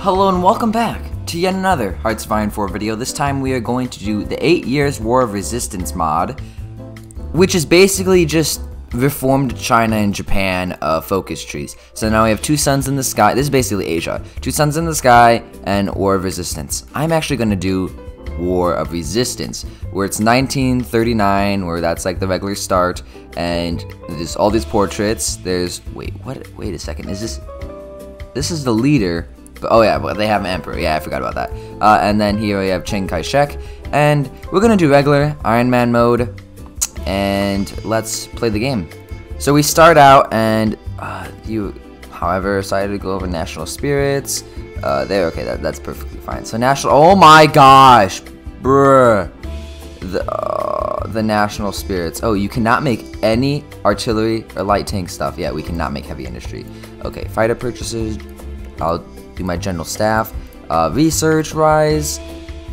Hello and welcome back to yet another Hearts of Iron 4 video. This time we are going to do the 8 Years War of Resistance mod, which is basically just reformed China and Japan focus trees. So now we have two suns in the sky. This is basically Asia. Two suns in the sky and War of Resistance. I'm actually going to do War of Resistance, where it's 1939, where that's like the regular start, and there's all these portraits. There's, wait a second, is this is the leader, but oh yeah, well they have an emperor, yeah, I forgot about that. And then here we have Chiang Kai-shek, and we're gonna do regular Iron Man mode, and let's play the game. So we start out, and however, decided to go over national spirits. Okay, that's perfectly fine. So national, oh my gosh, bruh, the national spirits. Oh, you cannot make any artillery or light tank stuff. Yeah, we cannot make heavy industry. Okay, fighter purchases, I'll do my general staff. Research rise,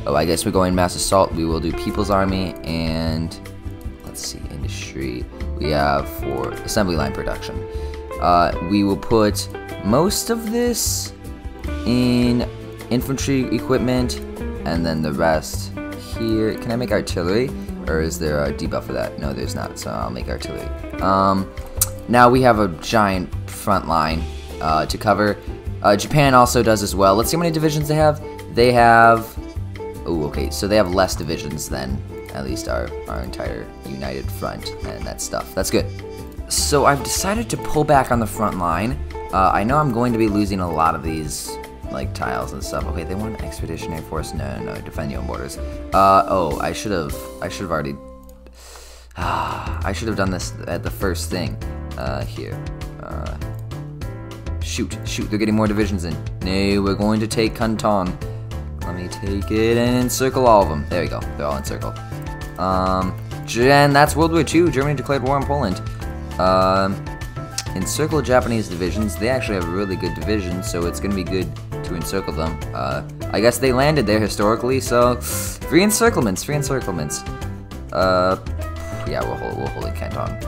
oh, I guess we're going mass assault. We will do people's army, and let's see, industry, we have for assembly line production. We will put most of this in infantry equipment, and then the rest here. Can I make artillery, or is there a debuff for that? No, there's not, so I'll make artillery. Now we have a giant front line to cover. Japan also does as well. Let's see how many divisions they have. They have, oh, okay, so they have less divisions than at least our entire united front, and that stuff. That's good. So I've decided to pull back on the front line. I know I'm going to be losing a lot of these like tiles and stuff. Okay, they want an expeditionary force. No, defend your own borders. Oh, I should have already. I should have done this at the first thing. Here. Shoot! They're getting more divisions in. No, we're going to take Canton. Let me take it and encircle all of them. There we go. They're all encircled. And that's World War II. Germany declared war on Poland. Encircle Japanese divisions. They actually have a really good division, so it's gonna be good to encircle them. I guess they landed there historically, so free encirclements. Yeah, we'll hold it, Canton.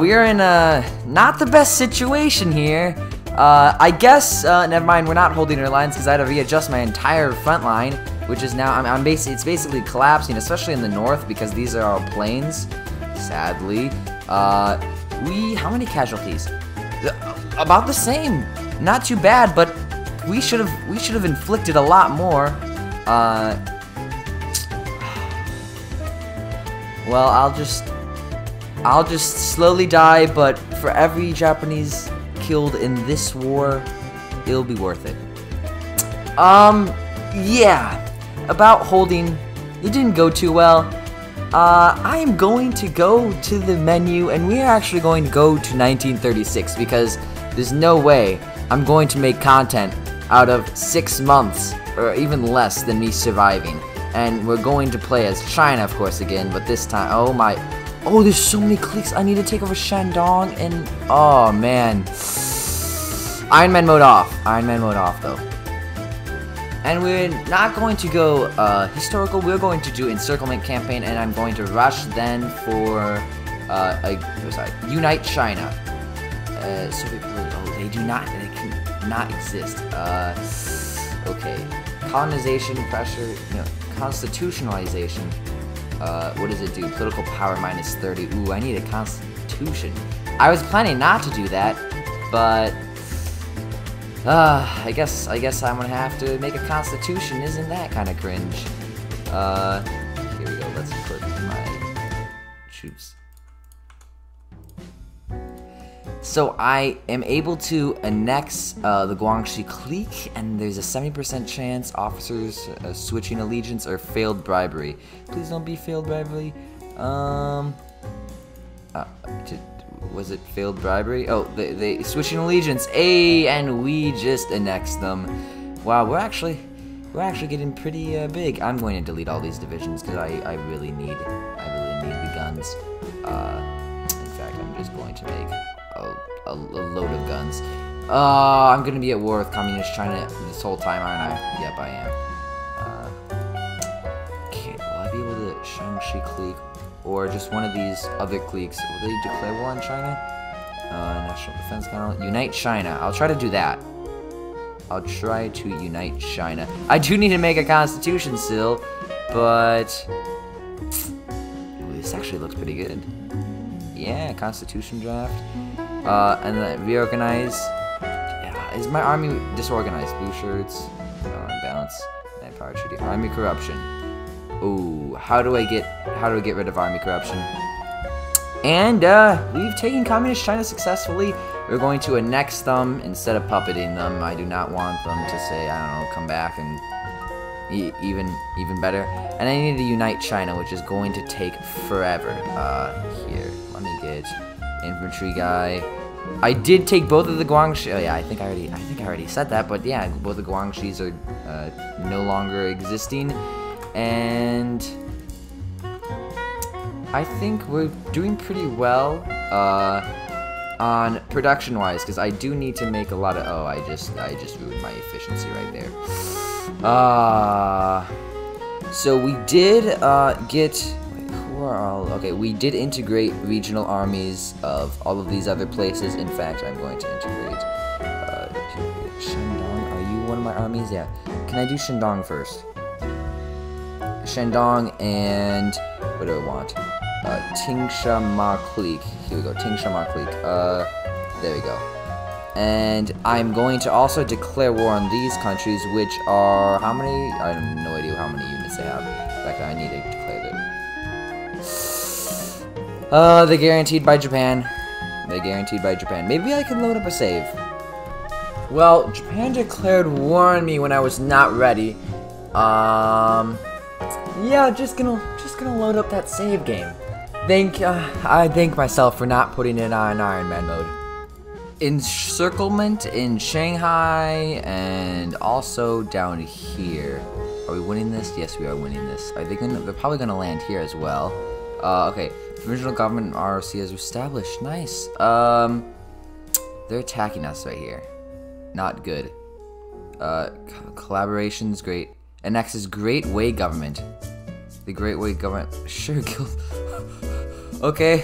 We are in a not the best situation here. I guess never mind. We're not holding our lines because I had to readjust my entire front line, which is now it's basically collapsing, especially in the north because these are our plains. Sadly. How many casualties? About the same. Not too bad, but we should have inflicted a lot more. Well, I'll just slowly die, but for every Japanese killed in this war, it'll be worth it. Yeah. About holding, it didn't go too well. I am going to go to the menu, and we are actually going to go to 1936 because there's no way I'm going to make content out of 6 months or even less than me surviving. And we're going to play as China, of course, again, but this time, oh my, oh, there's so many clicks. I need to take over Shandong, and oh man, Iron Man mode off though. And we're not going to go historical, we're going to do encirclement campaign, and I'm going to rush then for, Unite China. Soviet people, oh, they cannot exist. Okay, colonization, pressure, no, constitutionalization. What does it do? Political power minus 30, ooh, I need a constitution. I was planning not to do that, but I guess I'm gonna have to make a constitution. Isn't that kind of cringe? Here we go. Let's put my troops. So I am able to annex the Guangxi clique, and there's a 70% chance officers switching allegiance or failed bribery. Please don't be failed bribery. Was it failed bribery? Oh, they switching allegiance. Ayy, and we just annexed them. Wow, we're actually getting pretty big. I'm going to delete all these divisions because I really need the guns. In fact, I'm just going to make a load of guns. I'm gonna be at war with Communist China this whole time, aren't I? Yep, I am. Okay, will I be able to Shangxi clique? Or just one of these other cliques? Will they declare war on China? National Defense General. Unite China. I'll try to do that. I'll try to unite China. I do need to make a constitution still, but... Ooh, this actually looks pretty good. Yeah, constitution draft. And then reorganize. Yeah, is my army disorganized? Blue shirts. Balance. Manpower treaty. Army corruption. Ooh, how do I get rid of army corruption? And we've taken Communist China successfully. We're going to annex them instead of puppeting them. I do not want them to say, I don't know, come back and even better. And I need to unite China, which is going to take forever. Here, let me get infantry guy. I did take both of the Guangxi. Oh yeah, I think I already said that, but yeah, both the Guangxis are no longer existing, and I think we're doing pretty well on production-wise, because I do need to make a lot of. Oh, I just ruined my efficiency right there. So we did get. Wait, who are all? Okay, we did integrate regional armies of all of these other places. In fact, I'm going to integrate Shandong. Are you one of my armies? Yeah. Can I do Shandong first? Shandong and what do I want? Tingsha Ma Clique. Here we go. Tingsha Ma Clique. There we go. And I'm going to also declare war on these countries, which are how many? I have no idea how many units they have. In fact, I need to declare them. They're guaranteed by Japan. They're guaranteed by Japan. Maybe I can load up a save. Well, Japan declared war on me when I was not ready. Yeah, just gonna load up that save game. I thank myself for not putting it on Iron Man mode. Encirclement in Shanghai and also down here. Are we winning this? Yes, we are winning this. Are they gonna? They're probably gonna land here as well. Okay. Provisional government and ROC is established. Nice. They're attacking us right here. Not good. Collaboration's great. Annexes Great Way Government. The Great Way Government sure killed. Okay.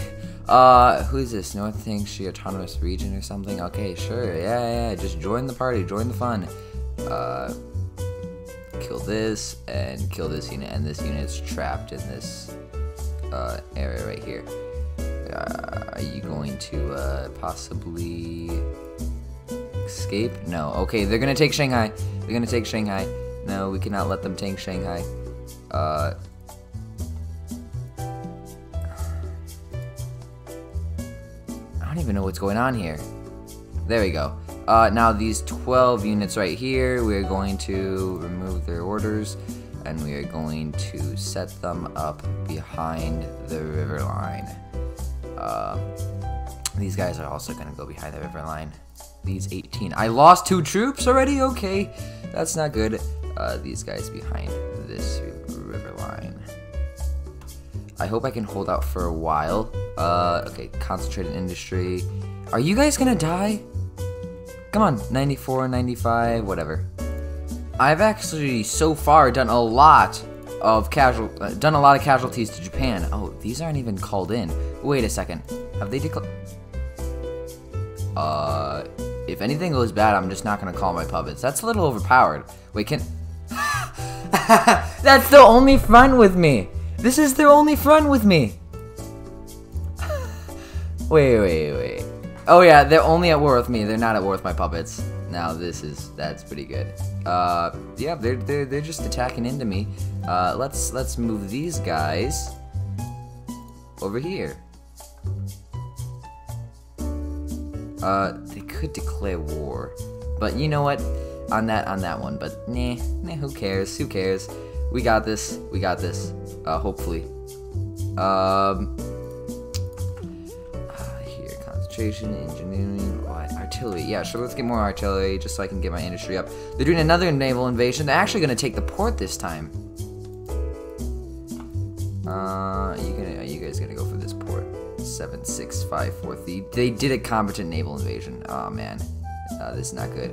Who is this? North Thingshi Autonomous Region or something? Okay, sure. Yeah. Just join the party. Join the fun. Kill this and kill this unit. And this unit's trapped in this area right here. Are you going to possibly escape? No. Okay, they're gonna take Shanghai. They're gonna take Shanghai. No, we cannot let them take Shanghai. I don't even know what's going on here. There we go. Now these 12 units right here, we are going to remove their orders, and we are going to set them up behind the river line. These guys are also going to go behind the river line. These 18. I lost 2 troops already? Okay, that's not good. These guys behind this river line. I hope I can hold out for a while. Okay, concentrated industry. Are you guys gonna die? Come on, 94, 95, whatever. I've actually so far done a lot of casualties to Japan. Oh, these aren't even called in. Wait a second. Have they declared? If anything goes bad, I'm just not gonna call my puppets. That's a little overpowered. Wait, can. That's the only front with me. This is their only front with me. Wait. Oh yeah, they're only at war with me. They're not at war with my puppets. Now that's pretty good. Yeah, they're just attacking into me. Let's move these guys over here. They could declare war, but you know what? On that one, but nah. Who cares? Who cares? We got this. We got this. Hopefully. Here, concentration, engineering, artillery. Yeah, sure. Let's get more artillery just so I can get my industry up. They're doing another naval invasion. They're actually gonna take the port this time. Are you guys gonna go for this port? 76543. They did a competent naval invasion. Oh man, this is not good.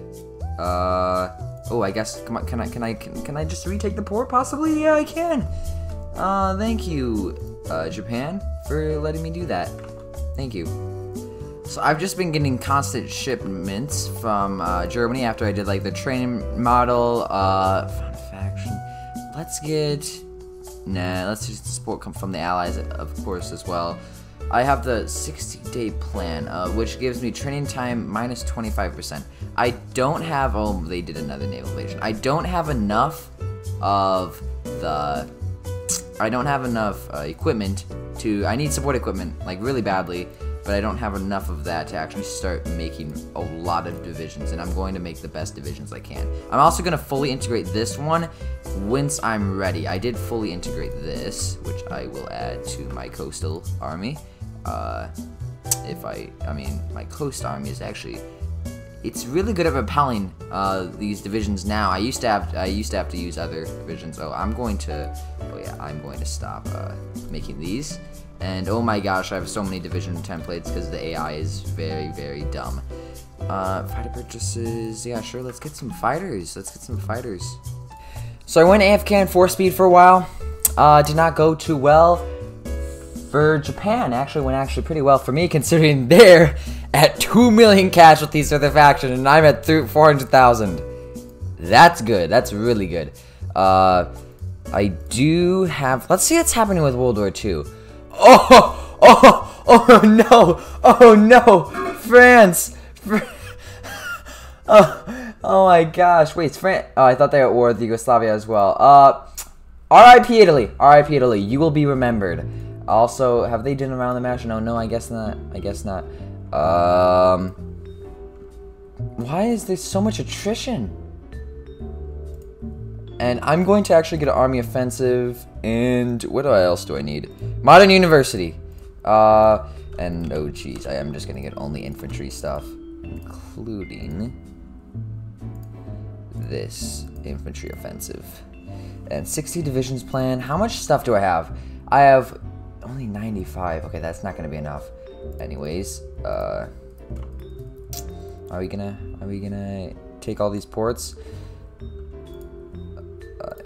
Oh, I guess. Come on, can I just retake the port? Possibly. Yeah, I can. Thank you, Japan, for letting me do that. Thank you. So I've just been getting constant shipments from Germany after I did like the train model. Fun faction. Let's get... Nah, let's just support come from the Allies, of course, as well. I have the 60-day plan, which gives me training time minus 25%. I don't have... Oh, they did another naval invasion. I don't have enough of the... I don't have enough equipment to... I need support equipment, like, really badly, but I don't have enough of that to actually start making a lot of divisions, and I'm going to make the best divisions I can. I'm also going to fully integrate this one once I'm ready. I did fully integrate this, which I will add to my coastal army. My coast army is actually... It's really good at repelling these divisions now. I used to have to use other divisions. So I'm going to stop making these. And oh my gosh, I have so many division templates because the AI is very, very dumb. Fighter purchases. Yeah, sure. Let's get some fighters. So I went AFK and 4-speed for a while. Did not go too well. For Japan, actually went pretty well for me, considering they're at 2 million casualties for their faction, and I'm at 400,000. That's good. That's really good. I do have... Let's see what's happening with World War II. Oh! Oh! Oh no! Oh no! France! Oh my gosh. Wait, it's France... Oh, I thought they were at war with Yugoslavia as well. RIP Italy! RIP Italy. You will be remembered. Also, have they done around the match? No, no, I guess not. Why is there so much attrition? And I'm going to actually get an army offensive, and what else do I need? Modern University. And oh geez, I am just gonna get only infantry stuff, including this infantry offensive. And 60 divisions plan. How much stuff do I have? I have only 95. Okay, that's not gonna be enough. Anyways, are we gonna take all these ports?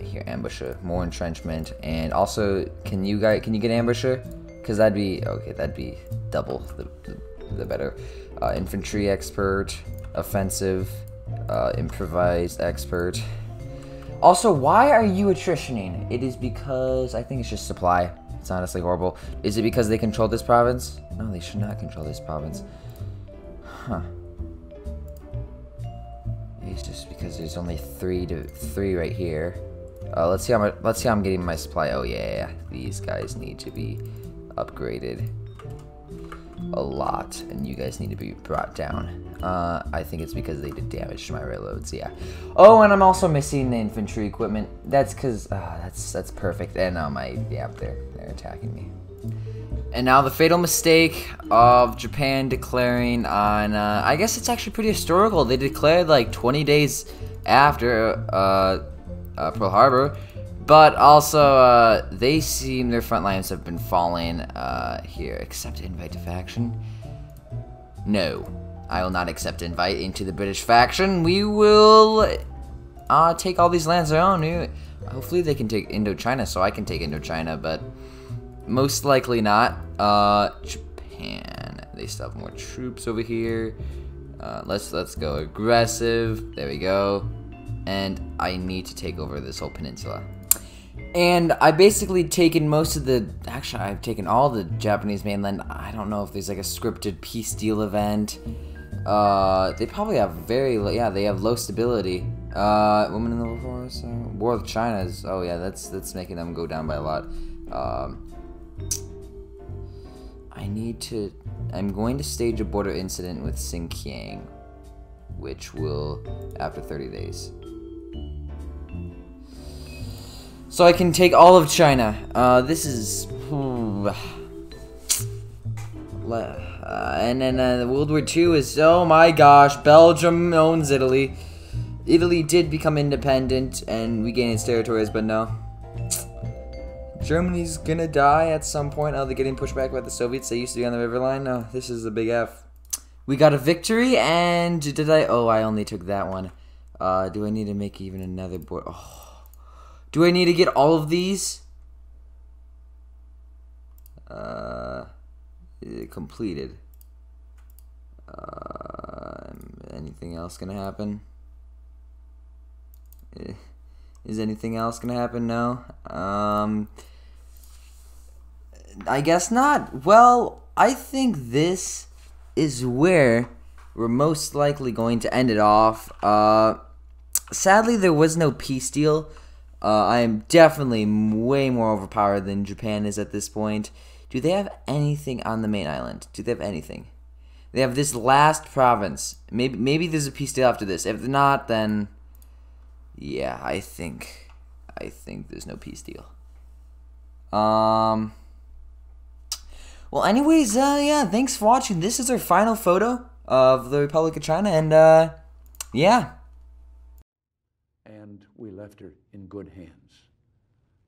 Here, ambusher, more entrenchment, and also, can you get ambusher? Cause that'd be okay. That'd be double the better. Infantry expert, offensive, improvised expert. Also, why are you attritioning? It is because I think it's just supply. It's honestly horrible. Is it because they control this province? No, they should not control this province. Huh. It's just because there's only three right here. Let's see how I'm getting my supply. Oh yeah, these guys need to be upgraded a lot, and you guys need to be brought down. I think it's because they did damage to my railroads, yeah. Oh, and I'm also missing the infantry equipment. That's because, that's perfect. And now they're attacking me. And now the fatal mistake of Japan declaring on, I guess it's actually pretty historical. They declared like 20 days after Pearl Harbor, but also they seem their front lines have been falling here. Accept invite to faction? No. I will not accept invite into the British faction. We will take all these lands our own. Hopefully they can take Indochina, so I can take Indochina, but most likely not. Japan. They still have more troops over here. Let's go aggressive. There we go. And I need to take over this whole peninsula. And I've basically taken most of the... Actually, I've taken all the Japanese mainland. I don't know if there's like a scripted peace deal event. They probably have very... Yeah, they have low stability. Women in the War Force? War with China is... Oh yeah, that's making them go down by a lot. I need to... I'm going to stage a border incident with Xinjiang, which will... After 30 days. So I can take all of China. This is... and then World War II is... Oh my gosh, Belgium owns Italy. Italy did become independent and regain its territories, but no. Germany's gonna die at some point. Oh, they're getting pushed back by the Soviets. They used to be on the river line. No, this is the big F. We got a victory, and did I... Oh, I only took that one. Do I need to make even another board? Oh. Do I need to get all of these? Completed. Anything else gonna happen? Is anything else gonna happen? No. I guess not. Well, I think this is where we're most likely going to end it off. Sadly, there was no peace deal. I am definitely way more overpowered than Japan is at this point. Do they have anything on the main island? Do they have anything? They have this last province. Maybe there's a peace deal after this. If not, then yeah, I think there's no peace deal. Well, anyways, yeah, thanks for watching. This is our final photo of the Republic of China, and yeah. And we left her in good hands.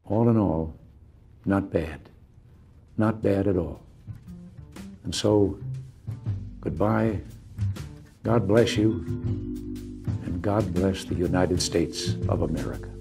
All in all, not bad. Not bad at all. And so, goodbye, God bless you, and God bless the United States of America.